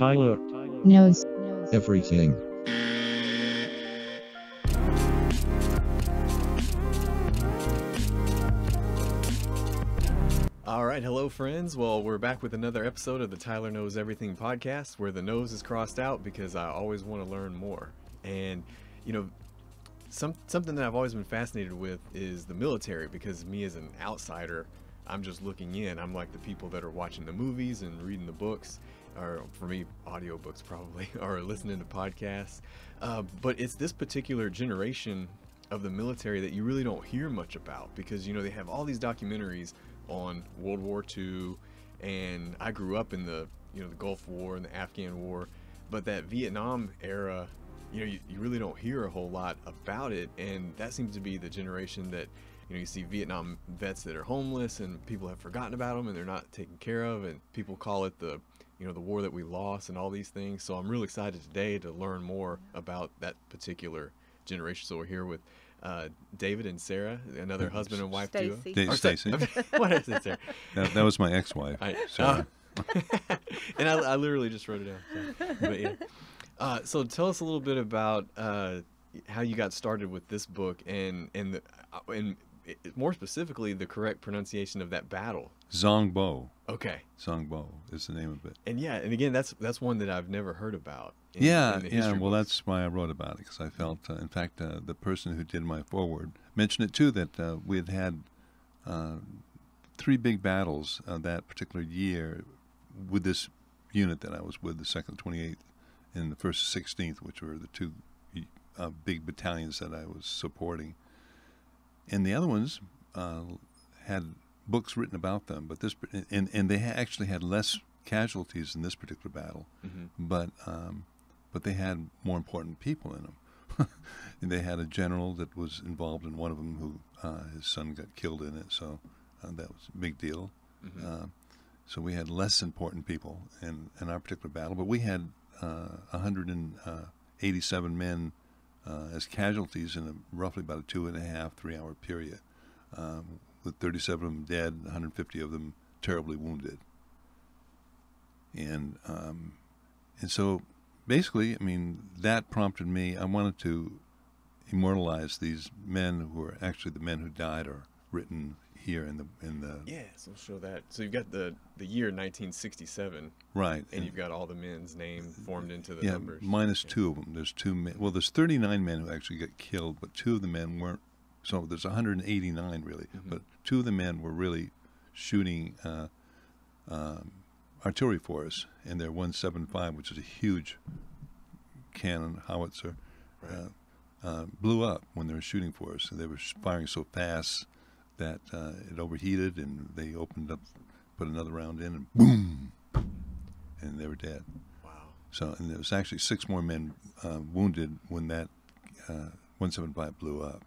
Tyler knows everything. All right, hello friends. Well, we're back with another episode of the Tyler Knows Everything podcast, where the nose is crossed out because I always want to learn more. And you know, something that I've always been fascinated with is the military, because me as an outsider, I'm just looking in. I'm like the people that are watching the movies and reading the books, or for me, audiobooks probably, or listening to podcasts. But it's this particular generation of the military that you really don't hear much about, because, you know, they have all these documentaries on World War II, and I grew up in the, you know, the Gulf War and the Afghan War, but that Vietnam era, you know, you really don't hear a whole lot about it. And that seems to be the generation that, you know, you see Vietnam vets that are homeless and people have forgotten about them and they're not taken care of, and people call it the, you know, the war that we lost and all these things. So I'm really excited today to learn more about that particular generation. So we're here with David and Sarah, another husband and wife Stacey. Duo. Stacy. What is it, Sarah? That was my ex-wife. And I literally just wrote it down. So. But yeah. So tell us a little bit about how you got started with this book, and more specifically, the correct pronunciation of that battle. Xom Bo. Okay. Xom Bo is the name of it. And yeah, and again, that's one that I've never heard about. Well, that's why I wrote about it, because I felt, in fact, the person who did my foreword mentioned it too, that we had had three big battles that particular year with this unit that I was with, the 2nd 28th and the 1st 16th, which were the two big battalions that I was supporting. And the other ones had books written about them, but this and they actually had less casualties in this particular battle, mm-hmm. But they had more important people in them. And they had a general that was involved in one of them, who his son got killed in it, so that was a big deal. Mm-hmm. So we had less important people in our particular battle, but we had 187 men as casualties in roughly about a 2.5–3 hour period, with 37 of them dead, 150 of them terribly wounded. And so basically, I mean, that prompted me. I wanted to immortalize these men, who are actually the men who died are written here in the yeah. So show that. So you've got the year 1967, right? And you've got all the men's names formed into the numbers. Minus two of them. There's two men. Well, there's 39 men who actually got killed, but two of the men weren't. So there's 189 really, mm-hmm. but two of the men were really shooting artillery for us, and their 175, which is a huge cannon howitzer, right. Blew up when they were shooting for us. And they were firing so fast that it overheated, and they opened up, put another round in, and boom, and they were dead. Wow! So, and there was actually 6 more men wounded when that 175 blew up.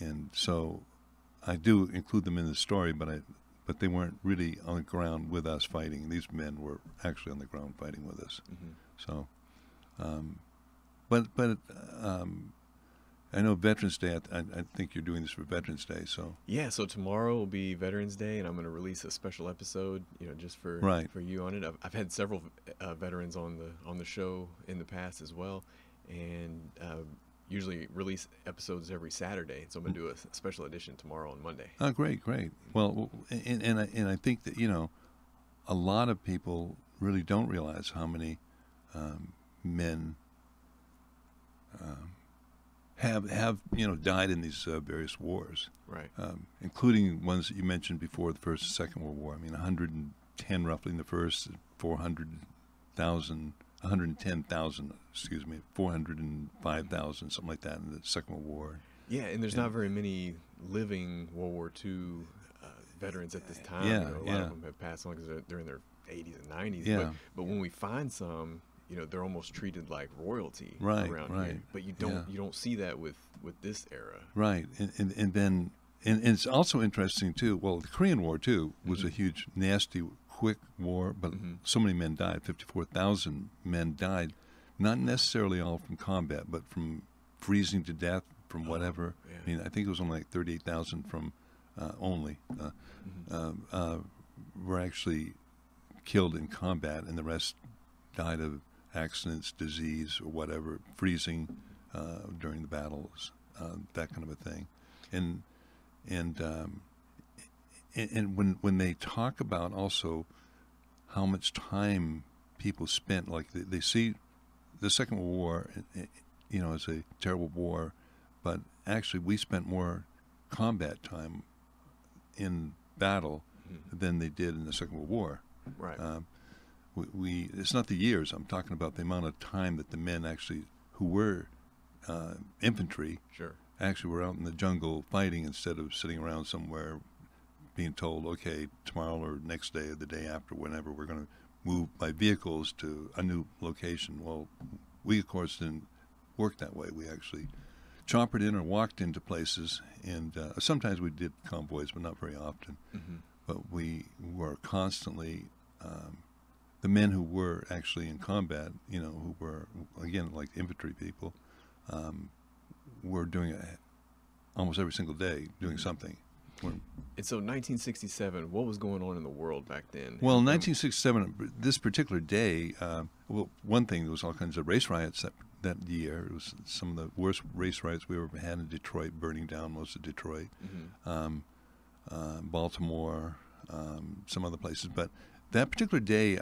And so, I do include them in the story, but they weren't really on the ground with us fighting. These men were actually on the ground fighting with us. Mm-hmm. So, I know Veterans Day, I think you're doing this for Veterans Day, so. Yeah, so tomorrow will be Veterans Day, and I'm going to release a special episode, you know, just for you on it. I've had several veterans on the show in the past as well, and usually release episodes every Saturday, so I'm going to do a special edition tomorrow on Monday. Oh, great, great. Well, and I think that, you know, a lot of people really don't realize how many men have you know, died in these various wars, right? Including ones that you mentioned before, the First and Second World War. I mean, 110 roughly in the first, 110,000, excuse me, 405,000, something like that in the Second World War. Yeah, and there's not very many living World War II veterans at this time. Yeah, you know, a lot of them have passed on because they're in their 80s and 90s. Yeah. But when we find some, you know, they're almost treated like royalty, right, around here. But you don't see that with this era, right? And it's also interesting too. Well, the Korean War too was mm-hmm. a huge, nasty, quick war, but mm-hmm. so many men died. 54,000 men died, not necessarily all from combat, but from freezing to death, from whatever. Yeah. I mean, I think it was only like 38,000 from were actually killed in combat, and the rest died of accidents, disease, or whatever, freezing during the battles, that kind of a thing. And when they talk about also how much time people spent, like they see the Second World War, you know, as a terrible war, but actually we spent more combat time in battle than they did in the Second World War. Right. It's not the years, I'm talking about the amount of time that the men actually, who were infantry, sure, actually were out in the jungle fighting instead of sitting around somewhere being told, okay, tomorrow or next day or the day after, whenever, we're going to move by vehicles to a new location. Well, we, of course, didn't work that way. We actually choppered in or walked into places, and sometimes we did convoys, but not very often. Mm-hmm. But we were constantly, the men who were actually in combat, you know, who were, again, like infantry people, were doing it almost every single day, doing something. And so 1967, what was going on in the world back then? Well, 1967, this particular day, well, one thing, there was all kinds of race riots that year. It was some of the worst race riots we ever had in Detroit, burning down most of Detroit. Mm-hmm. Baltimore, some other places. But that particular day,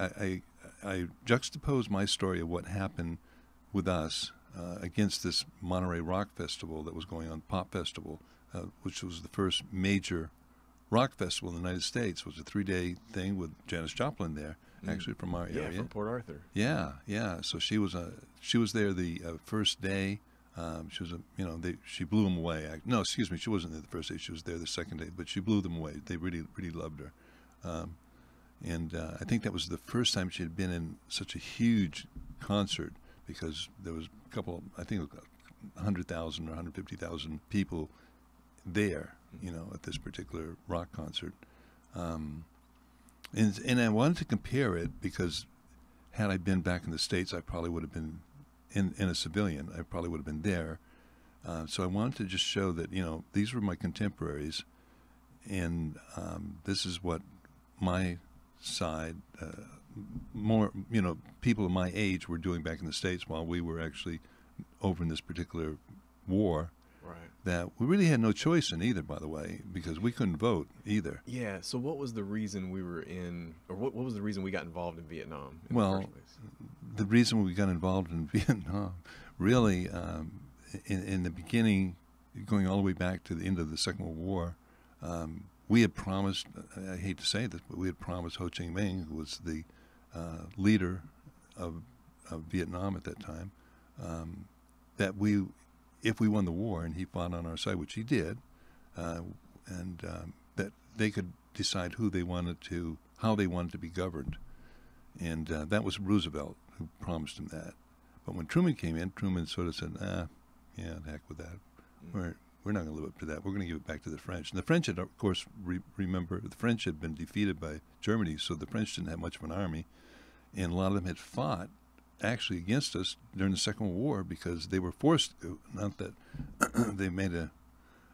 I juxtaposed my story of what happened with us against this Monterey Rock Festival that was going on, Pop Festival, which was the first major rock festival in the United States. It was a three-day thing with Janis Joplin there, actually from our area. Yeah, from Port Arthur. Yeah, yeah. So she was there the first day. She was, she blew them away. No, excuse me, she wasn't there the first day. She was there the second day, but she blew them away. They really, really loved her. And I think that was the first time she had been in such a huge concert, because there was a couple, I think 100,000 or 150,000 people there, you know, at this particular rock concert. And I wanted to compare it, because had I been back in the States, I probably would have been in a civilian, I probably would have been there. So I wanted to just show that, you know, these were my contemporaries, and this is what my side, more, you know, people of my age were doing back in the States while we were actually over in this particular war. Right. That we really had no choice in either, by the way, because we couldn't vote either. Yeah. So what was the reason we were in, or what was the reason we got involved in Vietnam? The reason we got involved in Vietnam, really, in the beginning, going all the way back to the end of the Second World War, we had promised, I hate to say this, but we had promised Ho Chi Minh, who was the leader of Vietnam at that time, that we, if we won the war and he fought on our side, which he did, that they could decide how they wanted to be governed. And that was Roosevelt who promised him that. But when Truman came in, Truman sort of said, yeah, the heck with that. We're not going to live up to that. We're going to give it back to the French. And the French had, of course, remember, the French had been defeated by Germany, so the French didn't have much of an army. And a lot of them had fought actually against us during the Second World War, because they were forced to, not that they made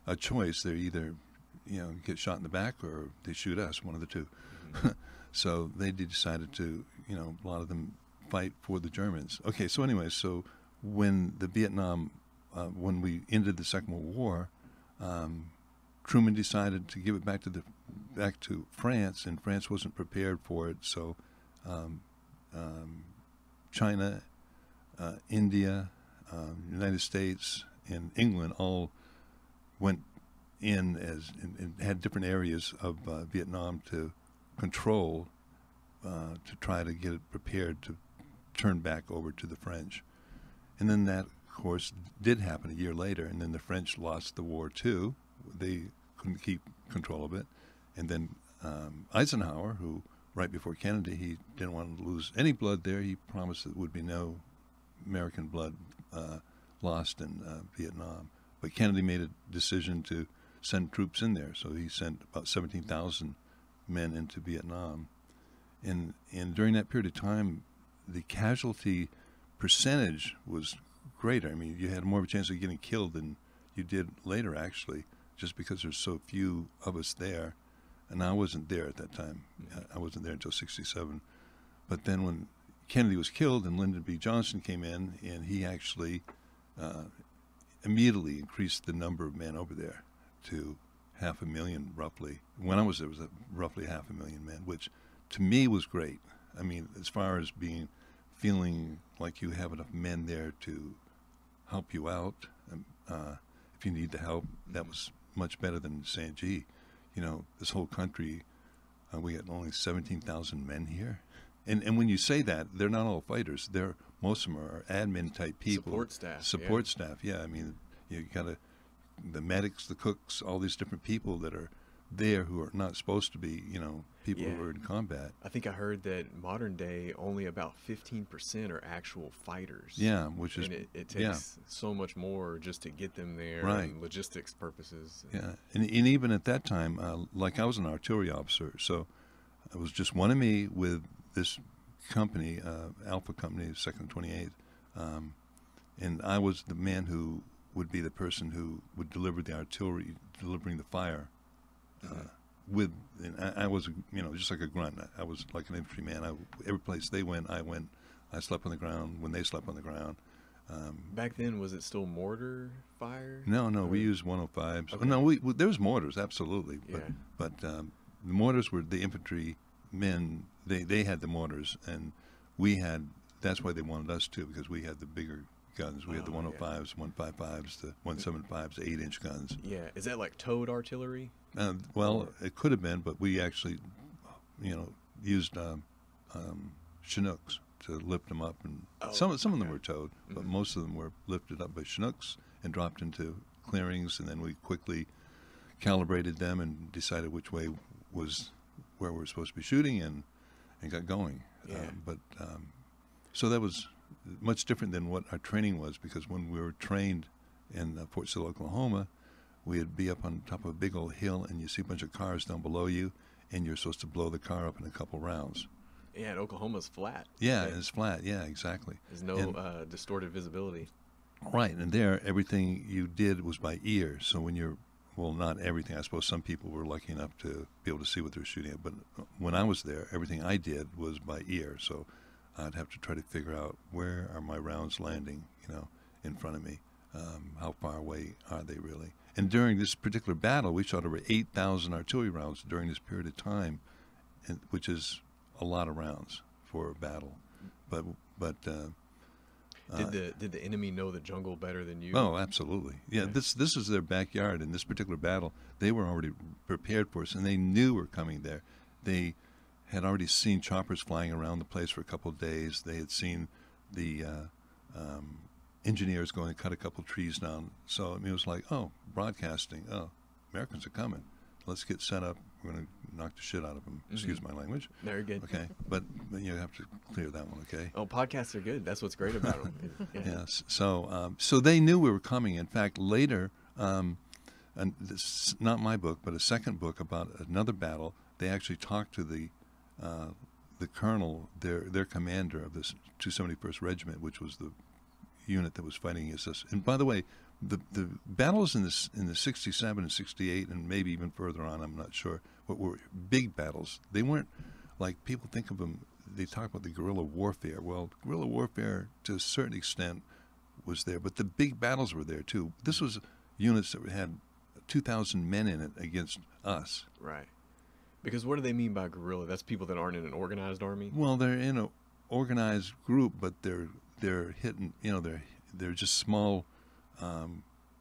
a choice. They either, you know, get shot in the back or they shoot us, one of the two. Mm-hmm. So they decided to, you know, a lot of them fight for the Germans. Okay, so anyway, so when the Vietnam, when we ended the Second World War, Truman decided to give it back to France, and France wasn't prepared for it. So China, India, United States, and England all went in and had different areas of Vietnam to control, to try to get it prepared to turn back over to the French. And then that, of course, did happen a year later, and then the French lost the war too. They couldn't keep control of it. And then Eisenhower, who right before Kennedy, he didn't want to lose any blood there. He promised there would be no American blood lost in Vietnam. But Kennedy made a decision to send troops in there, so he sent about 17,000 men into Vietnam. And during that period of time, the casualty percentage was greater. I mean, you had more of a chance of getting killed than you did later, actually, just because there's so few of us there. And I wasn't there at that time. I wasn't there until 67. But then when Kennedy was killed and Lyndon B. Johnson came in, and he actually immediately increased the number of men over there to 500,000 roughly. When I was there, it was roughly 500,000 men, which to me was great. I mean, as far as being, feeling like you have enough men there to help you out, if you need the help, that was much better than saying, gee, you know, this whole country, we got only 17,000 men here. And when you say that, they're not all fighters. They're, most of them are admin type people. Support staff. Support staff, yeah. I mean, you gotta, the medics, the cooks, all these different people that are there who are not supposed to be, you know, people who are in combat. I think I heard that modern day only about 15% are actual fighters. Yeah, which is, and it takes so much more just to get them there, right? And logistics purposes. Yeah, and even at that time, like I was an artillery officer, so it was just one of me with this company, Alpha Company, 2nd 28th, and I was the man who would be the person who would deliver the artillery, delivering the fire. With, and I was, you know, just like a grunt. I was like an infantryman. Every place they went. I slept on the ground when they slept on the ground. Back then, was it still mortar fire? No, or? We used 105s. Okay. No, we there was mortars, absolutely. But, the mortars were the infantry men. They had the mortars, and we had. That's why they wanted us to, because we had the bigger guns. We had the 105s, 155s, the 175s, 8-inch guns. Yeah, is that like towed artillery? Well, it could have been, but we actually, you know, used Chinooks to lift them up, and some of them were towed, but most of them were lifted up by Chinooks and dropped into clearings, and then we quickly calibrated them and decided which way was where we were supposed to be shooting, and got going. So that was much different than what our training was, because when we were trained in Fort Sill, Oklahoma, we'd be up on top of a big old hill, and you see a bunch of cars down below you, and you're supposed to blow the car up in a couple rounds. Yeah, and Oklahoma's flat. Yeah, right? It's flat. Yeah, exactly. There's no distorted visibility. Right, and there, everything you did was by ear. So when you're, well, not everything. I suppose some people were lucky enough to be able to see what they were shooting at. But when I was there, everything I did was by ear. So I'd have to try to figure out, where are my rounds landing, you know, in front of me? How far away are they really? And during this particular battle, we shot over 8,000 artillery rounds during this period of time, and, which is a lot of rounds for a battle. But did the enemy know the jungle better than you? Oh, absolutely. Yeah, okay. This is their backyard. In this particular battle, they were already prepared for us, and they knew we were coming there. They had already seen choppers flying around the place for a couple of days. They had seen the engineers going to cut a couple of trees down. So I mean, it was like, oh, broadcasting, oh, Americans are coming. Let's get set up. We're going to knock the shit out of them. Excuse my language. Very good. Okay, but you have to clear that one, okay? Oh, podcasts are good. That's what's great about them. Yes. So they knew we were coming. In fact, later, and this is not my book, but a second book about another battle, they actually talked to the colonel, their commander of this 271st regiment, which was the unit that was fighting against us. And by the way, the battles in the 67 and 68, and maybe even further on, I'm not sure, but were big battles. They weren't like people think of them. They talk about the guerrilla warfare. Well, guerrilla warfare to a certain extent was there, but the big battles were there too. This was units that had 2,000 men in it against us. Right. Because what do they mean by guerrilla? That's people that aren't in an organized army? Well, they're in an organized group, but they're hitting, you know, they're just small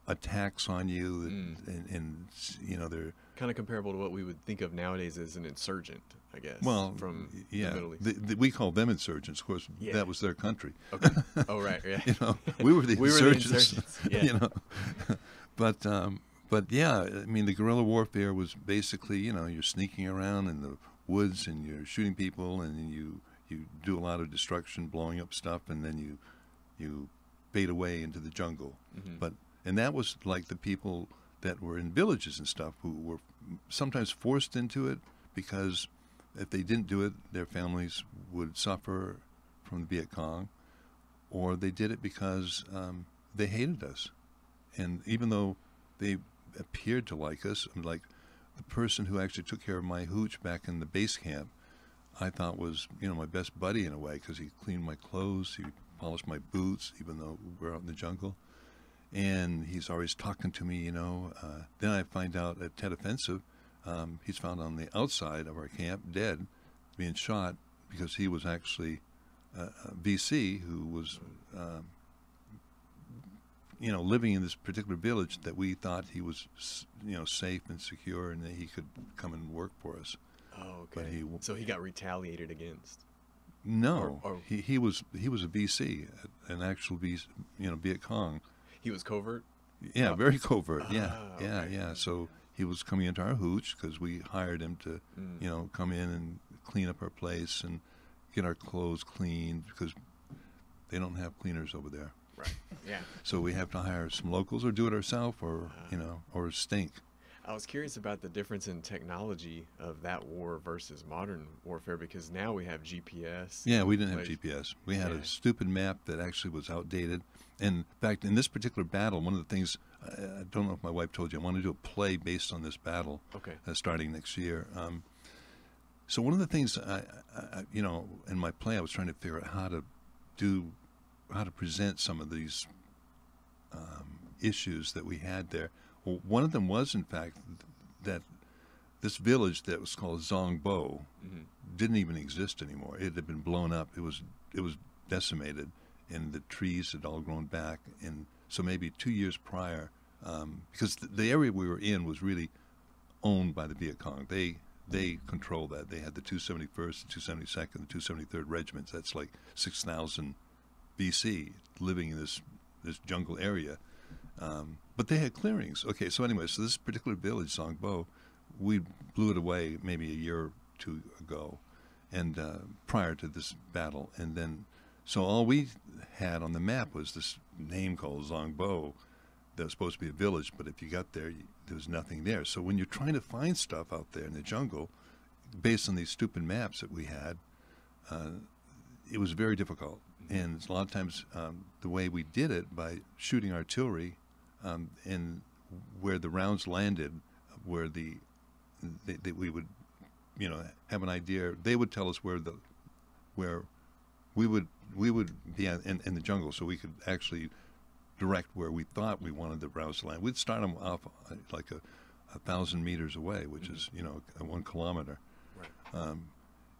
attacks on you, and you know, they're kind of comparable to what we would think of nowadays as an insurgent, I guess. Well, from the Middle East. We call them insurgents, of course. Yeah. That was their country. Okay. Oh, right. Yeah. You know, we were the insurgents. Yeah. You know, but yeah, I mean, the guerrilla warfare was basically, you know, you're sneaking around in the woods and you're shooting people, and you do a lot of destruction, blowing up stuff, and then you fade away into the jungle. And that was like the people that were in villages and stuff, who were sometimes forced into it, because if they didn't do it, their families would suffer from the Viet Cong, or they did it because they hated us. And even though they appeared to like us, like the person who actually took care of my hooch back in the base camp, I thought was, you know, my best buddy in a way, because he cleaned my clothes, he polished my boots, even though we were out in the jungle. And he's always talking to me, you know. Then I find out at Tet Offensive, he's found on the outside of our camp, dead, being shot, because he was actually a VC who was, you know, living in this particular village that we thought he was, you know, safe and secure and that he could come and work for us. Oh, okay. But he, so he got retaliated against. No, or, he was a VC, an actual VC, you know, Viet Cong. He was covert? Yeah, very covert. Yeah, yeah, okay. Yeah. So he was coming into our hooch because we hired him to, you know, come in and clean up our place and get our clothes cleaned because they don't have cleaners over there. Right. Yeah. So we have to hire some locals or do it ourselves or, you know, or stink. I was curious about the difference in technology of that war versus modern warfare, because now we have GPS. Yeah, we didn't have GPS. We had a stupid map that actually was outdated. And in fact, in this particular battle, one of the things, I don't know if my wife told you, I want to do a play based on this battle starting next year. So one of the things, I, you know, in my play, I was trying to figure out how to do, how to present some of these issues that we had there. Well, one of them was, in fact, that this village that was called Xom Bo didn't even exist anymore. It had been blown up. It was decimated, and the trees had all grown back. And so maybe 2 years prior, because the area we were in was really owned by the Viet Cong. They controlled that. They had the 271st, the 272nd, the 273rd regiments. That's like 6,000 BC living in this jungle area. But they had clearings. Okay, so anyway, so this particular village, Xom Bo, we blew it away maybe a year or two ago, and prior to this battle. And then, so all we had on the map was this name called Xom Bo that was supposed to be a village, but if you got there, there was nothing there. So when you're trying to find stuff out there in the jungle, based on these stupid maps that we had, it was very difficult. And a lot of times, the way we did it, by shooting artillery, and where the rounds landed, where we would, you know, have an idea. They would tell us where we would be in the jungle, so we could actually direct where we thought we wanted the rounds to land. We'd start them off like 1,000 meters away, which is, you know, 1 kilometer. Right.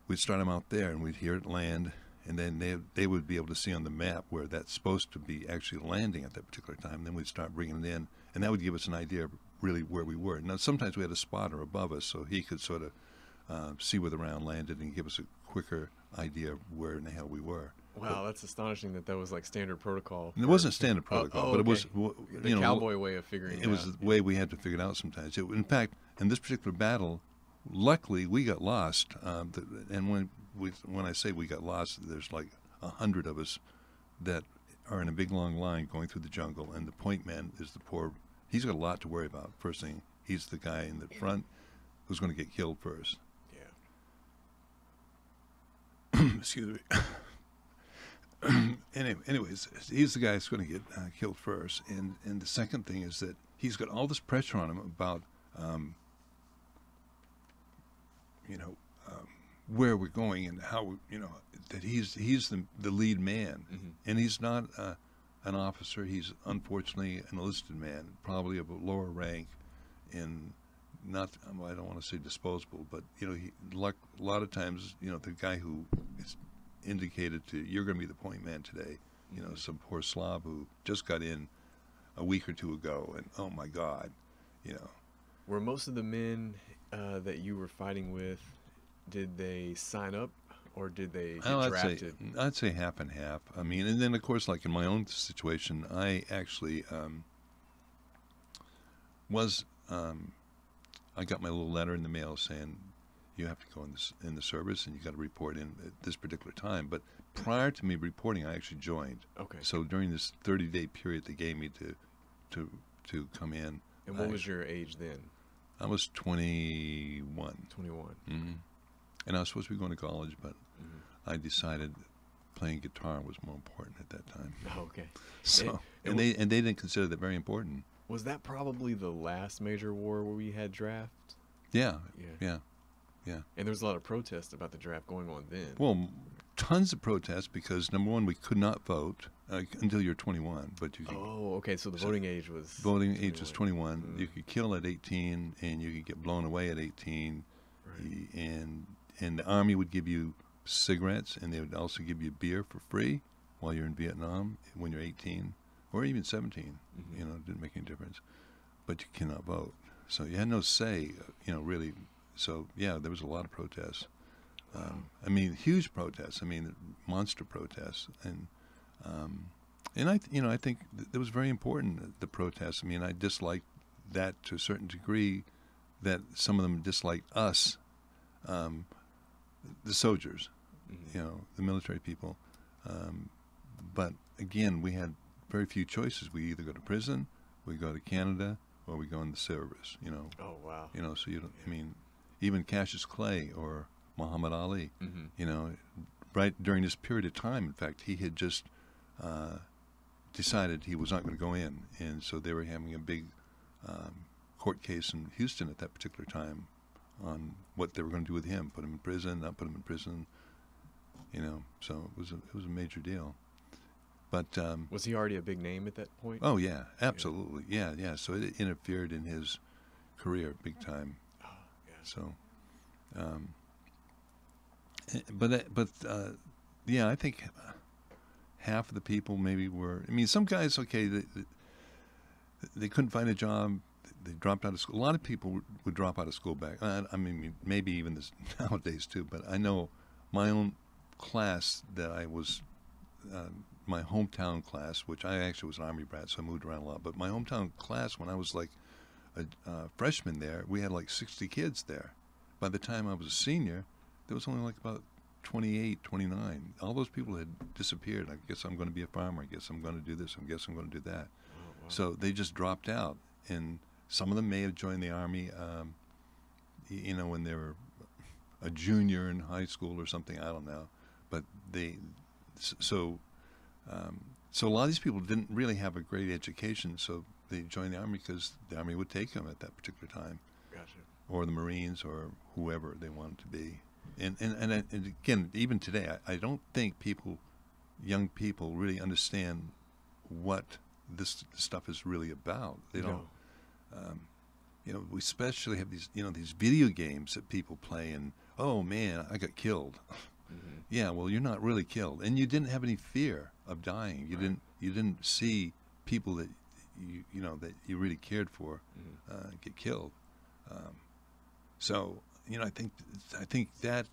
We'd start them out there, and we'd hear it land. And then they would be able to see on the map where that's supposed to be actually landing at that particular time. Then we'd start bringing it in, and that would give us an idea of really where we were. Now, sometimes we had a spotter above us, so he could sort of see where the round landed and give us a quicker idea of where in the hell we were. Wow, but that's astonishing that that was like standard protocol. It wasn't standard protocol, but it was, you know, the cowboy way of figuring it out. It was the way we had to figure it out sometimes. In fact, in this particular battle, luckily we got lost, and when I say we got lost, there's like 100 of us that are in a big long line going through the jungle, and the point man is the poor. He's got a lot to worry about. First thing, he's the guy in the front who's going to get killed first. Yeah. Excuse me. Anyways, he's the guy who's going to get killed first, and the second thing is that he's got all this pressure on him about, you know, where we're going and how, you know, that he's the lead man, and he's not an officer. He's unfortunately an enlisted man, probably of a lower rank, and not, I don't want to say disposable, but, you know, a lot of times, you know, the guy who is indicated to, you're going to be the point man today, you know, some poor slob who just got in a week or two ago, and oh my God, you know. Were most of the men that you were fighting with, did they sign up, or did they get drafted? I'd say half and half. I mean, and then, of course, like in my own situation, I actually I got my little letter in the mail saying you have to go in the service, and you got to report in at this particular time. But prior to me reporting, I actually joined. Okay. So during this 30-day period they gave me to come in. And what was your age then? I was 21. 21. Mm-hmm. And I was supposed to be going to college, but I decided playing guitar was more important at that time. Okay. So and they didn't consider that very important. Was that probably the last major war where we had draft? Yeah. Yeah. Yeah. Yeah. And there was a lot of protest about the draft going on then. Well, tons of protests because, number one, we could not vote until you're 21. But you could, so the voting age was... Voting age was 21. Mm. You could kill at 18, and you could get blown away at 18. Right. And the Army would give you cigarettes, and they would also give you beer for free while you're in Vietnam when you're 18 or even 17. Mm-hmm. You know, it didn't make any difference. But you cannot vote. So you had no say, you know, really. So, yeah, there was a lot of protests. I mean, huge protests. I mean, monster protests. And I think that was very important, the protests. I mean, I disliked that to a certain degree, that some of them disliked us, the soldiers, mm-hmm. you know, the military people. But, again, we had very few choices. We either go to prison, we go to Canada, or we go in the service, you know. Oh, wow. You know, so you don't, I mean, even Cassius Clay or Muhammad Ali, mm-hmm. you know, right during this period of time, in fact, he had just decided he was not going to go in. And so they were having a big court case in Houston at that particular time on what they were going to do with him, put him in prison, not put him in prison, you know. So it was a major deal. But was he already a big name at that point? Oh yeah, absolutely, yeah. So it interfered in his career big time. Oh, yeah. So, yeah, I think half of the people maybe were. I mean, some guys, okay, they couldn't find a job. They dropped out of school. A lot of people would drop out of school back. I mean, maybe even this nowadays too. But I know my own class that I was. My hometown class, which I actually was an Army brat, so I moved around a lot, but my hometown class, when I was like a freshman there, we had like 60 kids there. By the time I was a senior, there was only like about 28, 29. All those people had disappeared. I guess I'm going to be a farmer. I guess I'm going to do this. I guess I'm going to do that. Oh, wow. So they just dropped out, and some of them may have joined the Army, you know, when they were a junior in high school or something. I don't know, but so a lot of these people didn't really have a great education, so they joined the Army because the Army would take them at that particular time. Gotcha. Or the Marines or whoever they wanted to be. And again, even today, I don't think young people really understand what this stuff is really about. They don't, you know, we especially have these, you know, these video games that people play and, oh man, I got killed. Mm-hmm. Yeah, well, you're not really killed, and you didn't have any fear of dying. You didn't. You didn't see people that you know that you really cared for mm-hmm. Get killed. So you know, I think that,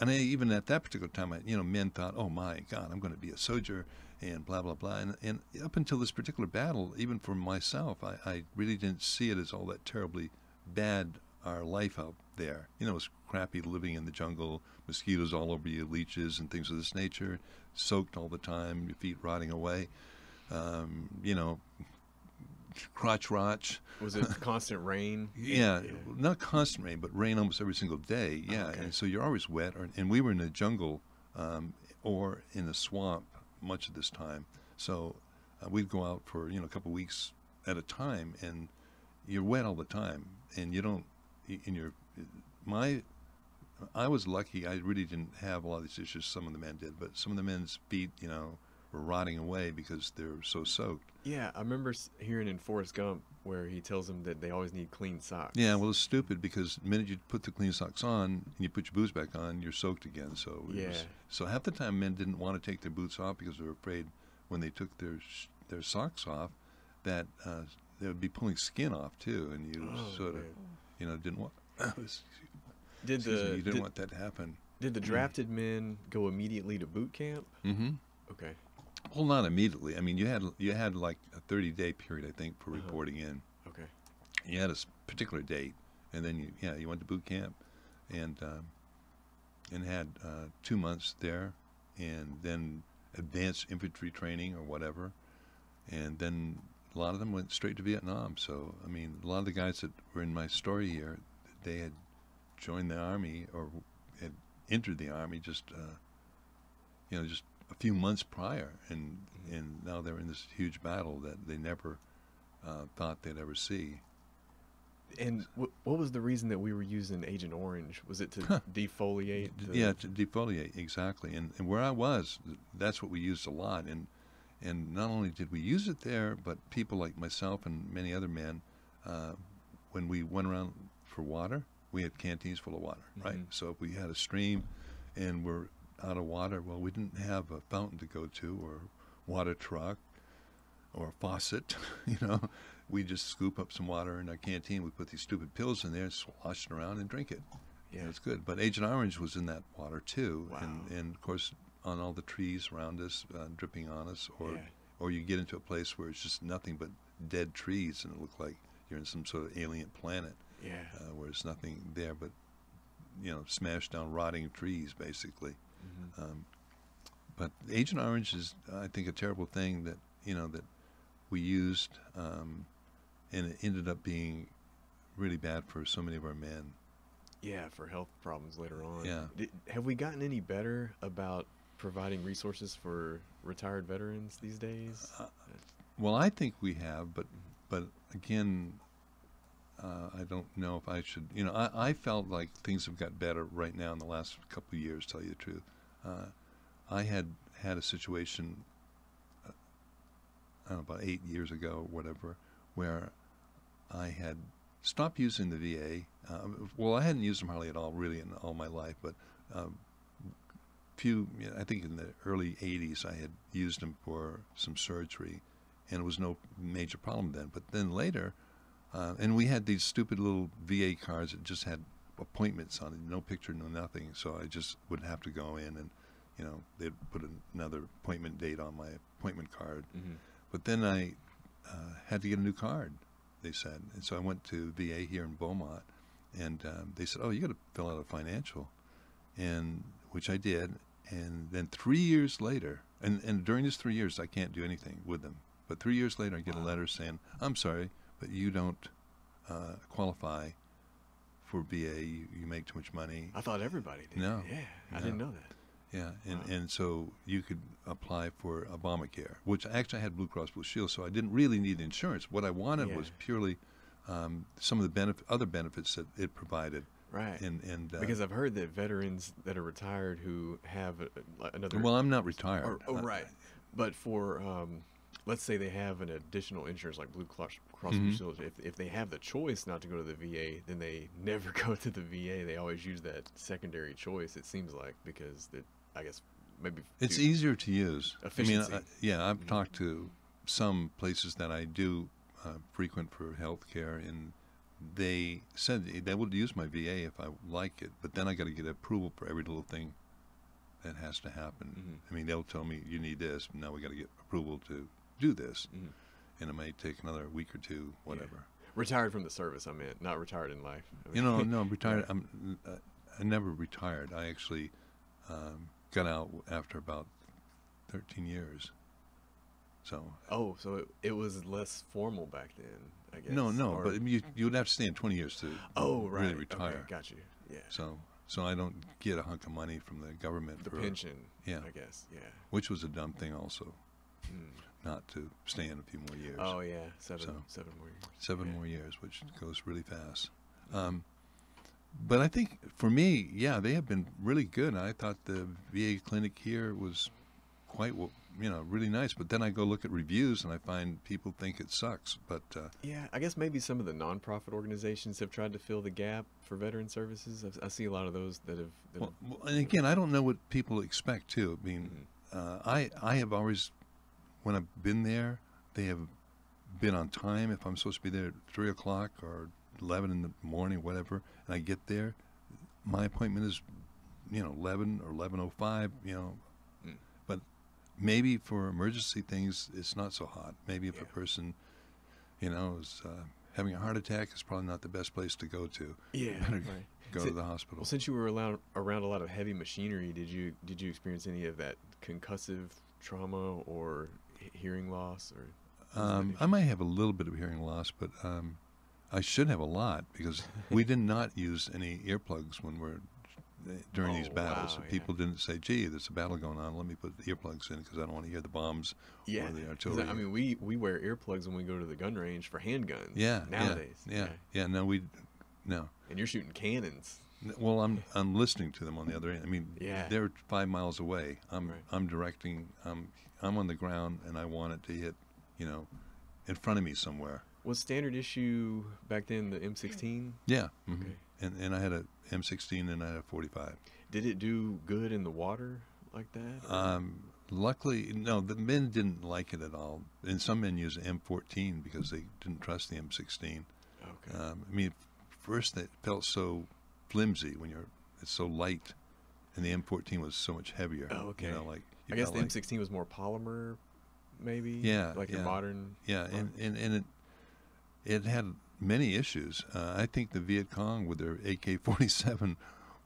and even at that particular time, you know, men thought, oh my God, I'm going to be a soldier, and blah blah blah. And up until this particular battle, even for myself, I really didn't see it as all that terribly bad. Our life out there, you know, it was crappy living in the jungle, mosquitoes all over you, leeches and things of this nature, soaked all the time, your feet rotting away, you know, crotch rot. Was it constant rain? Yeah, not constant rain, but rain almost every single day. Yeah, okay. And so you're always wet. And we were in the jungle or in a swamp much of this time. So we'd go out for, you know, a couple of weeks at a time, and you're wet all the time, and you don't. I was lucky. I really didn't have a lot of these issues. Some of the men did, but some of the men's feet, you know, were rotting away because they're so soaked. Yeah, I remember hearing in Forrest Gump where he tells them that they always need clean socks. Yeah, well, it's stupid because the minute you put the clean socks on and you put your boots back on, you're soaked again. So yeah. So half the time men didn't want to take their boots off because they were afraid when they took their socks off that they would be pulling skin off too, and you sort of. You know, didn't want that to happen. Did the drafted men go immediately to boot camp? Mm-hmm. Okay. Well, not immediately. I mean, you had like a 30-day period, I think, for reporting in. Okay. You had a particular date, and then you went to boot camp, and had 2 months there, and then advanced infantry training or whatever, and then. A lot of them went straight to Vietnam. So, I mean, a lot of the guys that were in my story here, they had joined the Army or had entered the Army just, you know, just a few months prior. And now they're in this huge battle that they never thought they'd ever see. And what was the reason that we were using Agent Orange? Was it to defoliate? Yeah, to defoliate, exactly. And where I was, that's what we used a lot. And not only did we use it there, but people like myself and many other men, when we went around for water, we had canteens full of water, right? Mm-hmm. So if we had a stream and we're out of water, well, we didn't have a fountain to go to or water truck or a faucet, you know. We just scoop up some water in our canteen. We put these stupid pills in there, slosh it around, and drink it. Yeah, it's good. But Agent Orange was in that water too, wow. And of course on all the trees around us, dripping on us, or you get into a place where it's just nothing but dead trees, and it looks like you're in some sort of alien planet. Yeah, where there's nothing there but, you know, smashed down rotting trees basically. Mm-hmm. But Agent Orange is, I think, a terrible thing that, you know, that we used. And it ended up being really bad for so many of our men. Yeah, for health problems later on. Yeah. Have we gotten any better about providing resources for retired veterans these days? Well, I think we have, but again, I don't know if I should. You know, I felt like things have got better right now in the last couple of years, to tell you the truth. I had a situation, I don't know, about 8 years ago or whatever, where I had stopped using the VA. Well, I hadn't used them hardly at all, really, in all my life. But you know, I think in the early 80s, I had used them for some surgery, and it was no major problem then. But then later, and we had these stupid little VA cards that just had appointments on it, no picture, no nothing. So I just would have to go in, and you know, they'd put another appointment date on my appointment card. Mm-hmm. But then I had to get a new card, they said. And so I went to VA here in Beaumont, and they said, oh, you got to fill out a financial, and which I did. And then 3 years later, and during these 3 years, I can't do anything with them. But 3 years later, I get a letter saying, I'm sorry, but you don't qualify for VA. You make too much money. I thought everybody did. No. Yeah, no. I didn't know that. Yeah, and so you could apply for Obamacare, which actually I had Blue Cross Blue Shield, so I didn't really need insurance. What I wanted was purely some of the other benefits that it provided. Right. And because I've heard that veterans that are retired who have another. Well, I'm not retired. Oh, right. But for let's say they have an additional insurance like Blue Cross Blue Shield, if they have the choice not to go to the VA, then they never go to the VA. They always use that secondary choice. It seems like because it. I guess maybe it's easier to use. Efficiency. I mean, I've talked to some places that I do frequent for healthcare, and they said they would use my VA if I like it, but then I got to get approval for every little thing that has to happen. Mm-hmm. I mean, they'll tell me you need this, but now we got to get approval to do this, and it might take another week or two, whatever. Yeah. Retired from the service, I meant, not retired in life. I mean, you know, no, retired. I never retired. I actually. Got out after about 13 years. So. Oh, so it was less formal back then, I guess. No, but you would have to stay in 20 years to really retire. Okay, got you. Yeah. So I don't get a hunk of money from the government. The pension. Yeah, I guess. Yeah. Which was a dumb thing also, not to stay in a few more years. Oh yeah, seven more years. Seven more years, which goes really fast. But I think for me, they have been really good. I thought the VA clinic here was quite, really nice. But then I go look at reviews and I find people think it sucks. But I guess maybe some of the nonprofit organizations have tried to fill the gap for veteran services. I see a lot of those that have. And again, I don't know what people expect too. I mean, I have always, when I've been there, they have been on time. If I'm supposed to be there at 3 o'clock or 11 in the morning, whatever, and I get there, my appointment is 11 or 11:05, but maybe for emergency things it's not so hot. Maybe if a person is having a heart attack, it's probably not the best place to go to. Go to the hospital. Well, since you were around a lot of heavy machinery, did you experience any of that concussive trauma or hearing loss or I might have a little bit of hearing loss, but I should have a lot, because we did not use any earplugs when we're during these battles. Wow, people didn't say, gee, there's a battle going on, let me put the earplugs in because I don't want to hear the bombs or the artillery. I mean, we wear earplugs when we go to the gun range for handguns nowadays. No, we no. And you're shooting cannons. Well, I'm listening to them on the other end. I mean, they're 5 miles away. I'm directing. I'm on the ground, and I want it to hit, you know, in front of me somewhere. Was standard issue back then the M16? Yeah. Mm-hmm. Okay. And I had a M16 and I had a 45. Did it do good in the water like that? Luckily, no. The men didn't like it at all, and some men used the M14 because they didn't trust the M16. Okay. I mean, first it felt so flimsy when it's so light, and the M14 was so much heavier. Oh, okay. You know, like I guess the M16 was more polymer, maybe. Yeah, like the modern. Yeah, and it had many issues. I think the Viet Cong with their AK-47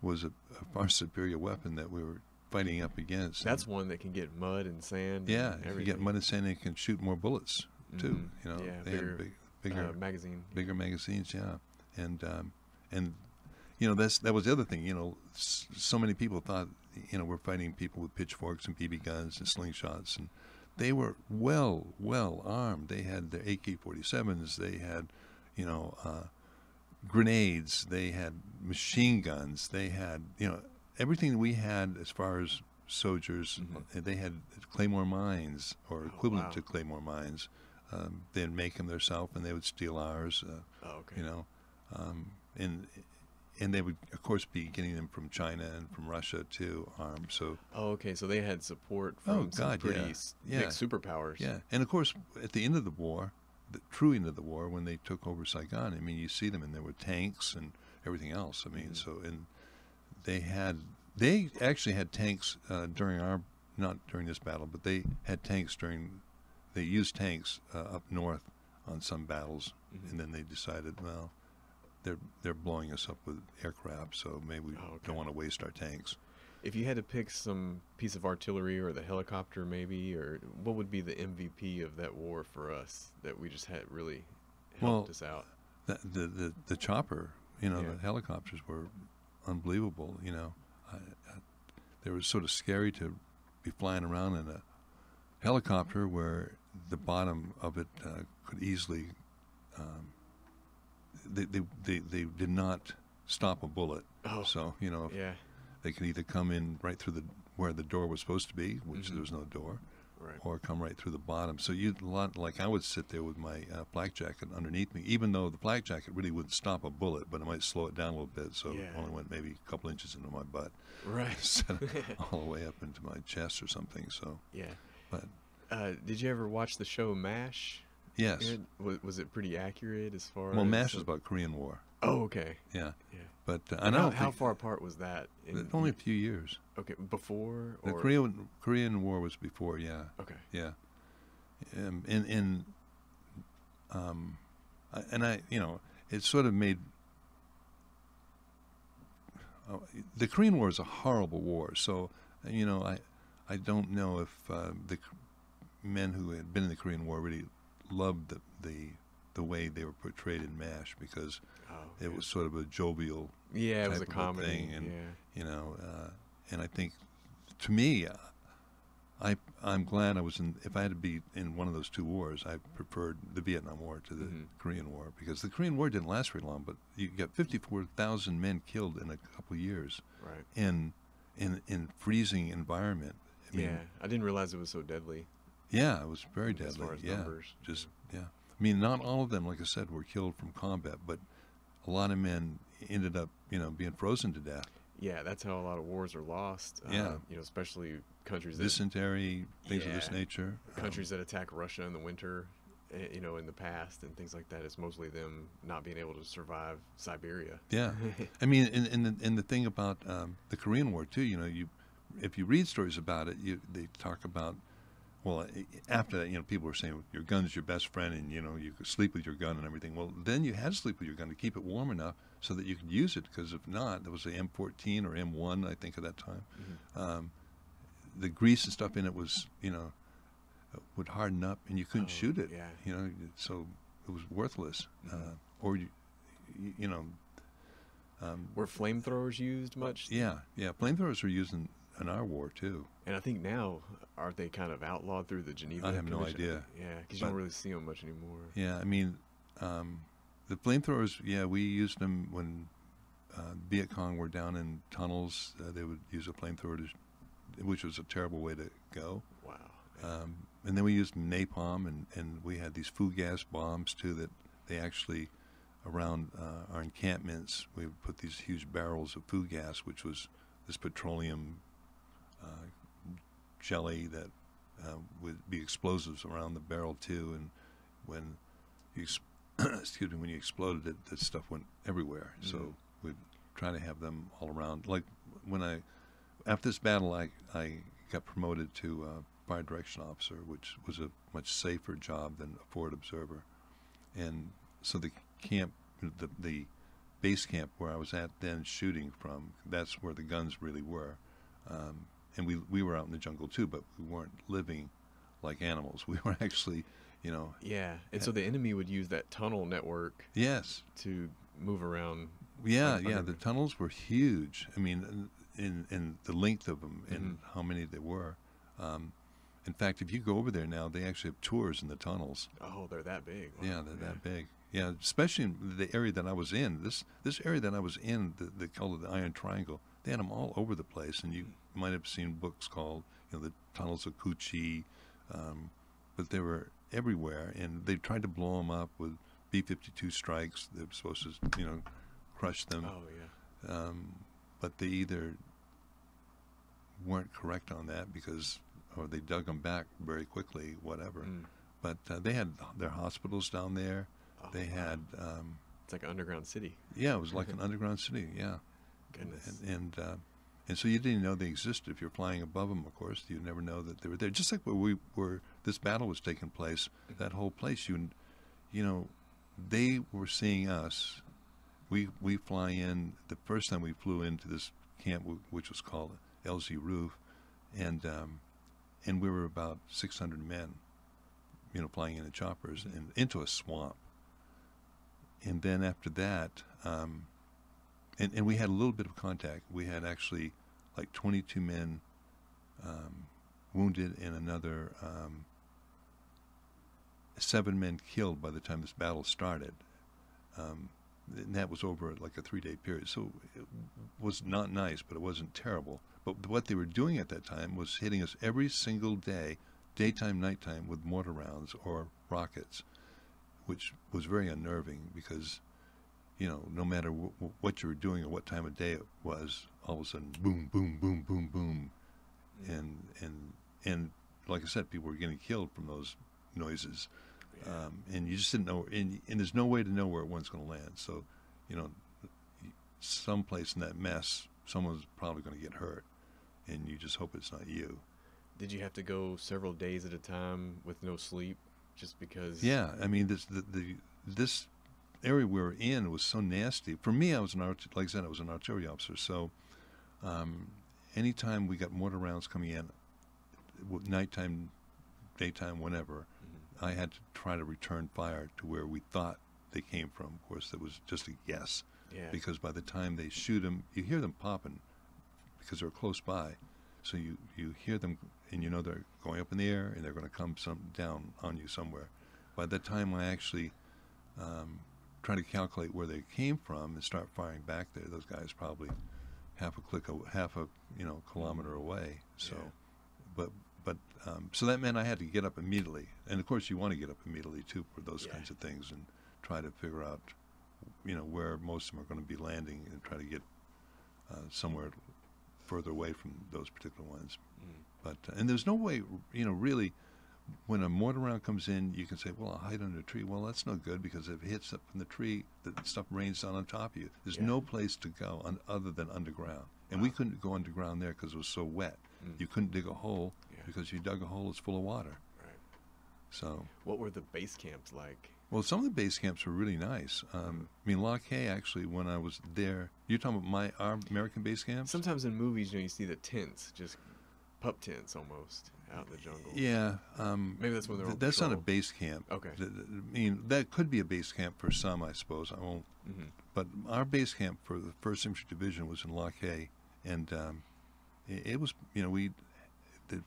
was a far superior weapon that we were fighting up against. That's one that can get mud and sand. Yeah, and you get mud and sand, and it can shoot more bullets too. Mm-hmm. You know, yeah, they had bigger magazine, bigger magazines. Yeah, and. You know, that was the other thing. You know, so many people thought, you know, we're fighting people with pitchforks and BB guns and slingshots, and they were well armed. They had their AK-47s. They had, you know, grenades. They had machine guns. They had, you know, everything we had as far as soldiers. Mm-hmm. They had Claymore Mines or equivalent to Claymore Mines. They'd make them themselves, and they would steal ours. You know, and they would, of course, be getting them from China and from Russia too, armed. So. Oh, okay. So they had support from some pretty big superpowers. Yeah, and of course, at the end of the war, the true end of the war, when they took over Saigon, I mean, you see them, and there were tanks and everything else. I mean, and they actually had tanks during not during this battle, but they had tanks they used tanks up north on some battles, and then they decided, well, they're blowing us up with aircraft, so maybe we don't want to waste our tanks. If you had to pick some piece of artillery or the helicopter maybe, or what would be the MVP of that war for us that we just had really helped us out? The chopper, you know, the helicopters were unbelievable, you know. They were sort of scary to be flying around in a helicopter where the bottom of it could easily... They did not stop a bullet. So, you know, they could either come in right through where the door was supposed to be, which there was no door, or come right through the bottom. So like I would sit there with my flak jacket underneath me, even though the flak jacket really wouldn't stop a bullet, but it might slow it down a little bit. So it only went maybe a couple inches into my butt, instead of all the way up into my chest or something. So but did you ever watch the show MASH? Yes. Was it pretty accurate as far as... Well, MASH was about Korean War. Oh, okay. Yeah. But I know... How far apart was that? Only a few years. Okay, before? Or? The Korean War was before, Okay. Yeah. And I, you know, it sort of made... the Korean War is a horrible war, so, you know, I don't know if the men who had been in the Korean War really... loved the way they were portrayed in MASH, because it was sort of a jovial type of comedy thing, and you know, and I think, to me, I'm glad I was in. If I had to be in one of those two wars, I preferred the Vietnam War to the Korean War, because the Korean War didn't last very long, but you got 54,000 men killed in a couple of years, in freezing environment. I mean, I didn't realize it was so deadly. Yeah, it was very deadly. As far as numbers. I mean, not all of them, like I said, were killed from combat, but a lot of men ended up, you know, being frozen to death. Yeah, that's how a lot of wars are lost. You know, especially countries that... Dysentery, things of this nature. Countries that attack Russia in the winter, you know, in the past and things like that. It's mostly them not being able to survive Siberia. Yeah. I mean, and the thing about the Korean War, too, you know, if you read stories about it, they talk about... Well, after that, you know, people were saying your gun's your best friend, and you know you could sleep with your gun and everything. Well, then you had to sleep with your gun to keep it warm enough so that you could use it, because if not, there was the M14 or M1, I think, at that time. The grease and stuff in it was, you know, would harden up, and you couldn't shoot it. Yeah. You know, so it was worthless. Or you know, Were flamethrowers used much? Yeah, yeah. Flamethrowers were used in our war too. And I think now, aren't they kind of outlawed through the Geneva Convention? I have no idea. Yeah, because you don't really see them much anymore. Yeah, I mean, the flamethrowers, yeah, we used them when Viet Cong were down in tunnels. They would use a flamethrower, which was a terrible way to go. Wow. And then we used napalm, and we had these food gas bombs too, that they actually, around our encampments, we would put these huge barrels of food gas, which was this petroleum jelly that would be explosives around the barrel too. And when you excuse me, when you exploded it, that stuff went everywhere. Mm-hmm. So we'd try to have them all around. Like when I, after this battle, I got promoted to fire direction officer, which was a much safer job than a forward observer. And so the camp, the base camp where I was at then shooting from, that's where the guns really were. And we were out in the jungle too, but we weren't living like animals. We were actually, you know. Yeah, and so the enemy would use that tunnel network. Yes. To move around. Yeah, yeah, the tunnels were huge. I mean, in the length of them and mm-hmm. how many there were. In fact, if you go over there now, they actually have tours in the tunnels. Oh, they're that big. Wow. Yeah, they're that big. Yeah, especially in the area that I was in. This area that I was in, they called it the Iron Triangle. They had them all over the place, and you might have seen books called, you know, the Tunnels of Cu Chi, but they were everywhere, and they tried to blow them up with B-52 strikes. They were supposed to, you know, crush them. Oh, yeah. But they either weren't correct on that because... or they dug them back very quickly, whatever. Mm. But they had their hospitals down there. Oh, they had... it's like an underground city. Yeah, it was like an underground city, yeah. Goodness. And so you didn't know they existed. If you're flying above them, of course, you never know that they were there. Just like where we were, this battle was taking place, that whole place, you know, they were seeing us. We fly in, the first time we flew into this camp, which was called LZ Roof, and we were about 600 men, you know, flying in the choppers and into a swamp. And then after that, and we had a little bit of contact. We had actually like 22 men wounded and another 7 men killed by the time this battle started. And that was over like a 3-day period. So it was not nice, but it wasn't terrible. But what they were doing at that time was hitting us every single day, daytime, nighttime, with mortar rounds or rockets, which was very unnerving because, you know, no matter what you were doing or what time of day it was, all of a sudden, boom, boom, boom, boom, boom. And like I said, people were getting killed from those noises. Yeah. And you just didn't know, and there's no way to know where one's going to land. So, you know, someplace in that mess, someone's probably going to get hurt, and you just hope it's not you. Did you have to go several days at a time with no sleep, just because? Yeah, I mean, this area we were in was so nasty. For me, I was like I said, I was an artillery officer, so anytime we got mortar rounds coming in, nighttime, daytime, whenever. I had to try to return fire to where we thought they came from. Of course, that was just a guess. Yeah. Because by the time they shoot them, you hear them popping because they're close by. So you hear them, and you know they're going up in the air, and they're going to come down on you somewhere. By the time I actually try to calculate where they came from and start firing back there, those guys probably half a you know, kilometer away. So, yeah. So that meant I had to get up immediately. And of course you want to get up immediately too for those yeah. kinds of things, and try to figure out, you know, where most of them are going to be landing, and try to get somewhere further away from those particular ones. Mm. But, and there's no way, you know, really, when a mortar round comes in, you can say, well, I'll hide under a tree. Well, that's no good, because if it hits up in the tree, the stuff rains down on top of you. There's yeah. no place to go other than underground. And wow. we couldn't go underground there because it was so wet. Mm. You couldn't dig a hole. Because you dug a hole, it's full of water. Right. So, what were the base camps like? Well, some of the base camps were really nice. I mean, Lai Khe, actually, when I was there, you're talking about our American base camps? Sometimes in movies, you know, you see the tents, just pup tents almost, out in the jungle. Yeah. Maybe that's when they're on patrol. Not a base camp. Okay. I mean, that could be a base camp for some, I suppose. I won't. Mm-hmm. But our base camp for the 1st Infantry Division was in Lai Khe, and it was, you know, we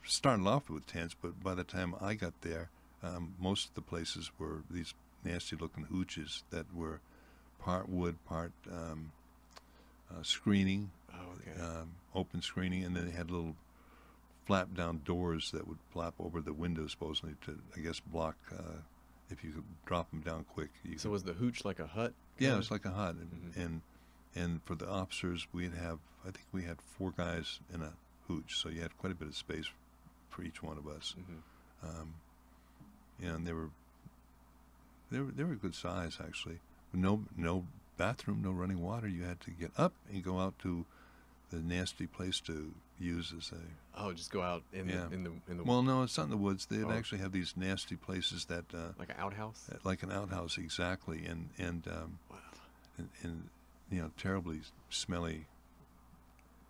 started off with tents, but by the time I got there, most of the places were these nasty-looking hooches that were part wood, part screening, open screening, and then they had little flap-down doors that would flap over the windows, supposedly, to, I guess, block... if you could drop them down quick. So was the hooch like a hut? Yeah, it was like a hut. And, and for the officers, we'd have, I think we had 4 guys in a hooch, so you had quite a bit of space for each one of us. And they were a good size, actually. No bathroom, no running water. You had to get up and go out to the nasty place to use as a... Oh, just go out in the Well, no, it's not in the woods. They'd actually have these nasty places that... like an outhouse? Like an outhouse, exactly. And you know, terribly smelly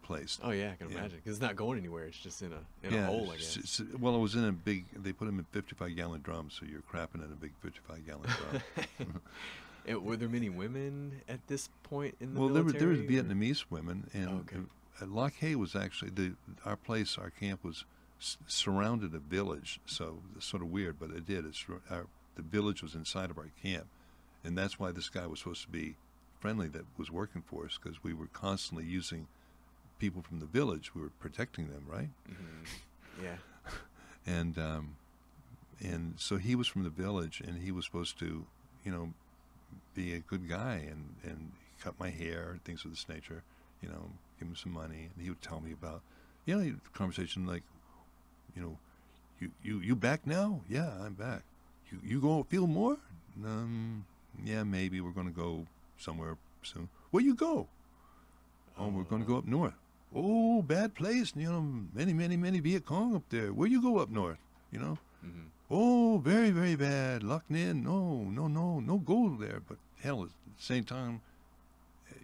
place. Oh, yeah, I can imagine. Because it's not going anywhere. It's just in a hole, I guess. Well, it was in a big... They put them in 55-gallon drums, so you're crapping in a big 55-gallon drum. And were there many women at this point in the military? Well, there were Vietnamese women, and Lai Khe was actually our place. Our camp was surrounded a village, so it's sort of weird, but it did. The village was inside of our camp, and that's why this guy was supposed to be friendly that was working for us, because we were constantly using people from the village. We were protecting them, right? Yeah. And so he was from the village, and he was supposed to, you know, be a good guy and cut my hair and things of this nature, you know, give him some money, and he would tell me about, you know, conversation like, you know, you back now? Yeah, I'm back. You gonna feel more? Yeah, maybe. We're gonna go somewhere soon. Where you go? Oh, we're gonna go up north. Oh, bad place. You know, many Viet Cong up there. Where you go up north? You know. Oh, very, very bad. Loch Ninh, no gold there. But hell, at the same time,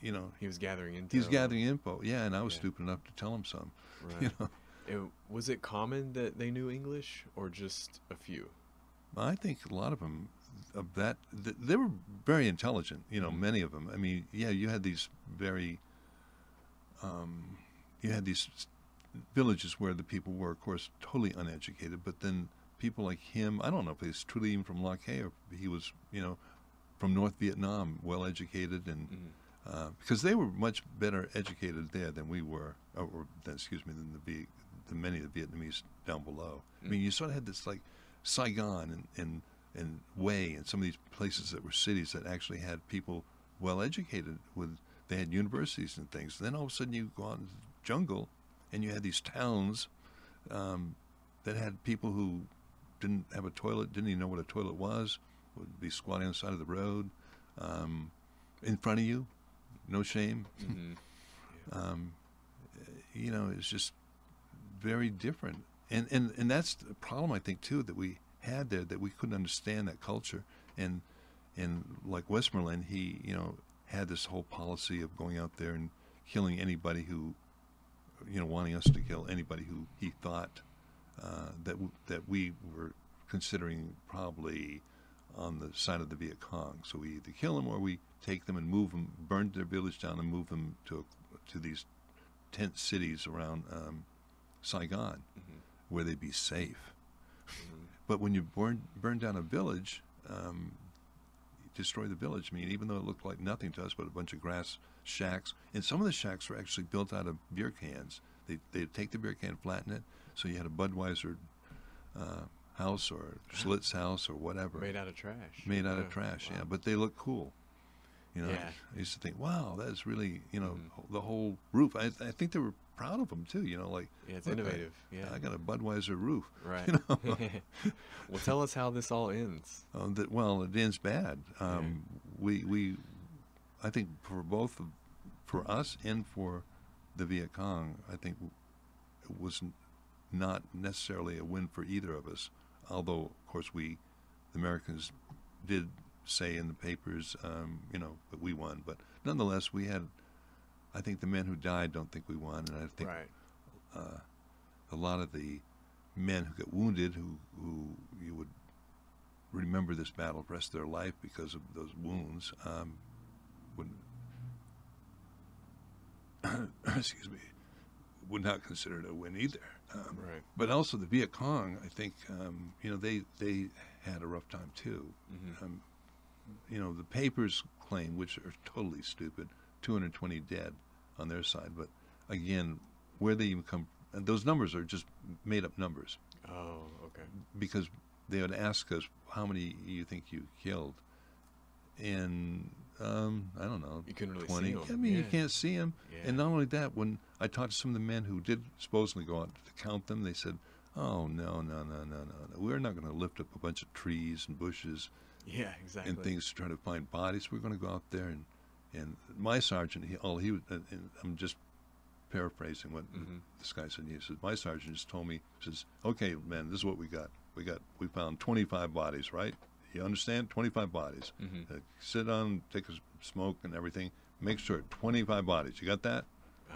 you know. He was gathering info. He's gathering info, yeah, and I was stupid enough to tell him some. Right. You know? Was it common that they knew English, or just a few? I think a lot of them, they were very intelligent, you know, many of them. I mean, yeah, you had these very, you had these villages where the people were, of course, totally uneducated, but then people like him, I don't know if he's truly even from Lai Khe or he was, you know, from North Vietnam, well-educated, and because they were much better educated there than we were, than the many of the Vietnamese down below. I mean, you sort of had this like Saigon and Hue and some of these places that were cities that actually had people well-educated with, they had universities and things. Then all of a sudden you go out into the jungle and you had these towns that had people who didn't have a toilet, didn't even know what a toilet was, would be squatting on the side of the road, in front of you, no shame. You know, it's just very different. And that's the problem, I think, too, that we had there, that we couldn't understand that culture. And like Westmoreland, he, you know, had this whole policy of going out there and killing anybody who, you know, wanting us to kill anybody who he thought that we were considering probably on the side of the Viet Cong. So we either kill them or we take them and move them, burn their village down and move them to these tent cities around Saigon, where they'd be safe. But when you burn down a village, you destroy the village. I mean, even though it looked like nothing to us but a bunch of grass shacks, and some of the shacks were actually built out of beer cans. They'd take the beer can, flatten it, so you had a Budweiser house or Schlitz house or whatever. Made out of trash. Made out of trash, wow. Yeah. But they look cool. You know, I used to think, wow, that's really, you know, the whole roof. I think they were proud of them, too, you know, like. Yeah, it's innovative. I got a Budweiser roof. Right. You know? Well, tell us how this all ends. Well, it ends bad. We, I think for both, for us and for the Viet Cong, I think it wasn't, not necessarily a win for either of us, although of course we, the Americans, did say in the papers, you know, that we won. But nonetheless, we had, I think the men who died don't think we won, and I think a lot of the men who got wounded, who you would remember this battle for the rest of their life because of those wounds, would excuse me, would not consider it a win either. Right. But also the Viet Cong, I think, you know, they had a rough time too. Mm-hmm. You know, the papers claim, which are totally stupid, 220 dead on their side. But again, where they even come, those numbers are just made up numbers. Oh, okay. Because they would ask us, how many you think you killed? And I don't know, you couldn't really 20. See them. I mean, yeah. You can't see them. Yeah. And not only that, when I talked to some of the men who did supposedly go out to count them, they said, oh, no. We're not going to lift up a bunch of trees and bushes. Yeah, exactly. And things to try to find bodies. We're going to go out there and my sergeant, and I'm just paraphrasing what mm-hmm. this guy said. He says, my sergeant just told me, says, okay, man, this is what we got. We found 25 bodies, right? You understand? 25 bodies. Mm-hmm. Sit down, take a smoke and everything. Make sure 25 bodies. You got that?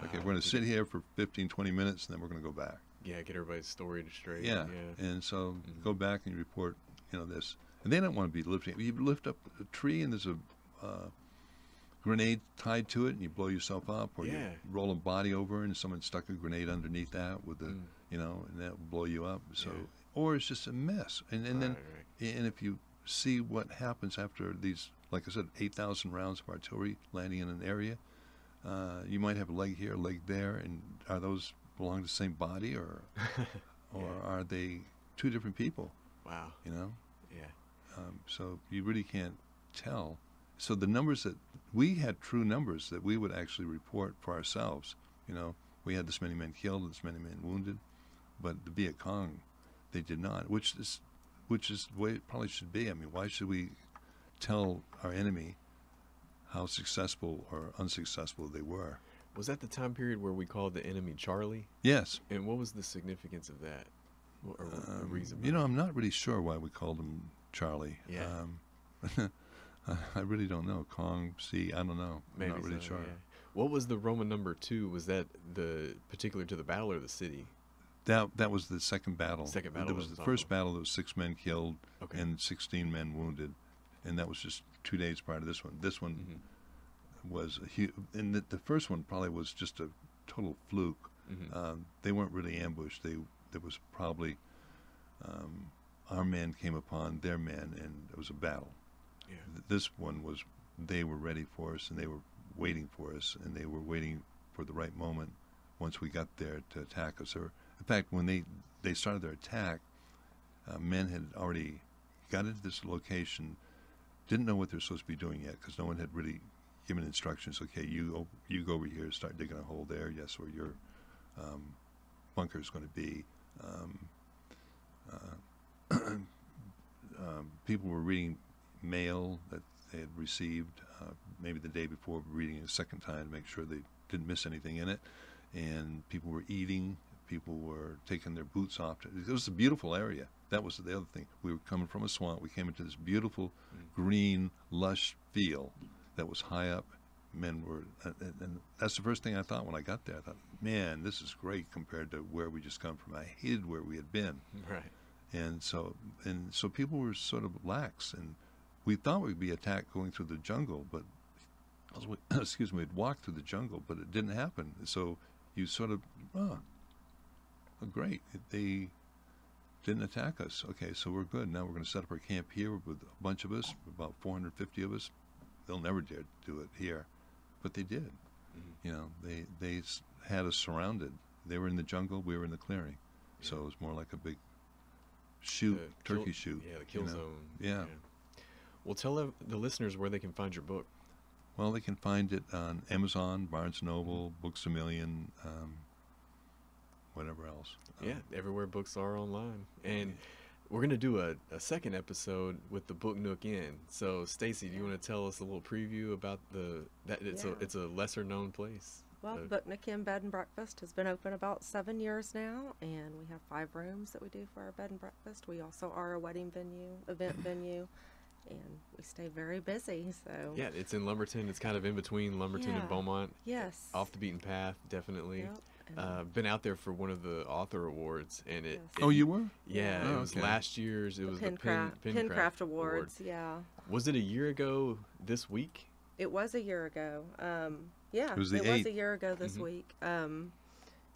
Okay, we're going to sit here for 15, 20 minutes, and then we're going to go back. Yeah, get everybody's story straight. Yeah, and so mm-hmm. go back and you report, you know, this. And they don't want to be lifting. You lift up a tree and there's a grenade tied to it, and you blow yourself up, or you roll a body over and someone stuck a grenade underneath that with the, you know, and that will blow you up. So, or it's just a mess. And if you see what happens after these, like I said, 8,000 rounds of artillery landing in an area, you might have a leg here, a leg there, and are those belong to the same body, or or are they two different people? Wow. You know? Yeah. So you really can't tell. So the numbers that we had, true numbers that we would actually report for ourselves, you know, we had this many men killed, this many men wounded, but the Viet Cong, they did not, which is the way it probably should be. I mean, why should we tell our enemy how successful or unsuccessful they were? Was that the time period where we called the enemy Charlie? Yes. And what was the significance of that? Or the reason? You know, I'm not really sure why we called him Charlie. Yeah. I really don't know. Kong, C, I don't know. Maybe I'm not really sure. Yeah. What was the Roman number 2? Was that the particular to the battle or the city? That was the second battle. Second battle. It was the first battle. There was 6 men killed and 16 men wounded, and that was just 2 days prior to this one. This one was a huge, and the first one probably was just a total fluke. Mm-hmm. They weren't really ambushed. There was probably our men came upon their men, and it was a battle. Yeah. This one was, they were ready for us, and they were waiting for us, and they were waiting for the right moment once we got there to attack us. Or, in fact, when they started their attack, men had already got into this location, didn't know what they were supposed to be doing yet, because no one had really given instructions. Okay, you go over here, start digging a hole there, yes, or your bunker is going to be. People were reading mail that they had received maybe the day before, reading it a second time to make sure they didn't miss anything in it, and people were eating, people were taking their boots off. It was a beautiful area. That was the other thing. We were coming from a swamp. We came into this beautiful green lush field that was high up. Men were, and that's the first thing I thought when I got there. I thought, man, this is great compared to where we just come from. I hated where we had been. Right. And so people were sort of lax, and we thought we'd be attacked going through the jungle, but excuse me, we'd walk through the jungle, but it didn't happen. So you sort of, great, they didn't attack us. Okay, so we're good. Now we're going to set up our camp here with a bunch of us, about 450 of us. They'll never dare do it here, but they did. Mm-hmm. You know, they had us surrounded. They were in the jungle, we were in the clearing. Yeah. So it was more like a big shoot, turkey shoot. Yeah, the kill zone. Yeah. Well, tell the listeners where they can find your book. Well, they can find it on Amazon, Barnes & Noble, Books A Million, whatever else. Everywhere books are online. And we're going to do a second episode with the Book Nook Inn. So, Stacy, do you want to tell us a little preview about it's a lesser-known place? Well, the Book Nook Inn Bed and Breakfast has been open about 7 years now, and we have 5 rooms that we do for our bed and breakfast. We also are a wedding venue, event venue, and we stay very busy. So yeah, it's in Lumberton. It's kind of in between Lumberton and Beaumont. Yes. Off the beaten path, definitely. Yep. Been out there for one of the author awards, and it. Yes. Oh, you were? Yeah, it was last year's. It was the Pencraft Awards. Yeah. Was it a year ago this week? It was a year ago. Yeah, it was, a year ago this week.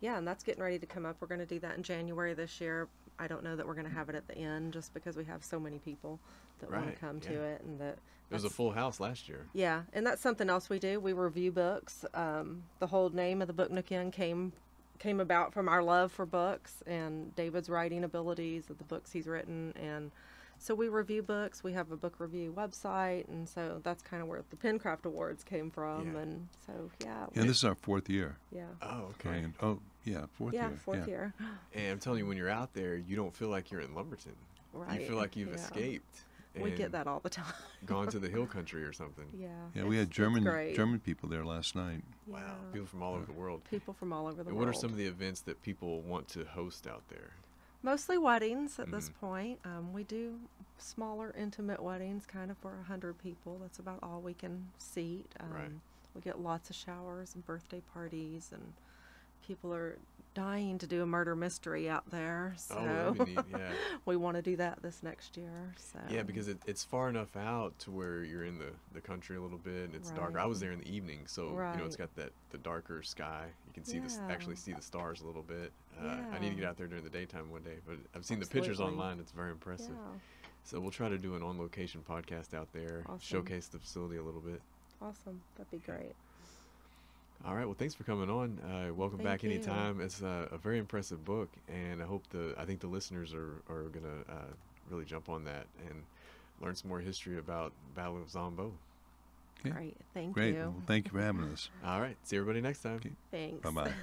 Yeah, and that's getting ready to come up. We're going to do that in January this year. I don't know that we're going to have it at the end just because we have so many people that want to come to it. And that it was a full house last year. Yeah, and that's something else we do. We review books. The whole name of the Book Nook Inn came about from our love for books and David's writing abilities of the books he's written. And so we review books. We have a book review website. And so that's kind of where the Pencraft Awards came from. Yeah. And so, yeah. And this is our fourth year. Yeah. Oh, okay. And, fourth year. And I'm telling you, when you're out there, you don't feel like you're in Lumberton. Right. You feel like you've escaped. We get that all the time. Gone to the hill country or something. Yeah. Yeah, we had German people there last night. Yeah. Wow. People from all over the world. People from all over the world. What are some of the events that people want to host out there? Mostly weddings at this point. We do smaller, intimate weddings, kind of for 100 people. That's about all we can seat. We get lots of showers and birthday parties, and people are dying to do a murder mystery out there, so that'd be neat. Yeah. We want to do that this next year. So yeah, because it's far enough out to where you're in the country a little bit, and it's darker. I was there in the evening, so you know, it's got the darker sky. You can see this, actually see the stars a little bit. I need to get out there during the daytime one day, but I've seen the pictures online. It's very impressive. So we'll try to do an on-location podcast out there. Showcase the facility a little bit. Awesome, that'd be great. All right. Well, thanks for coming on. Welcome back anytime. It's a very impressive book, and I think the listeners are going to really jump on that and learn some more history about Battle of Xom Bo. Okay. All right. Thank you. Great. Well, thank you for having us. All right. See everybody next time. Okay. Thanks. Bye-bye.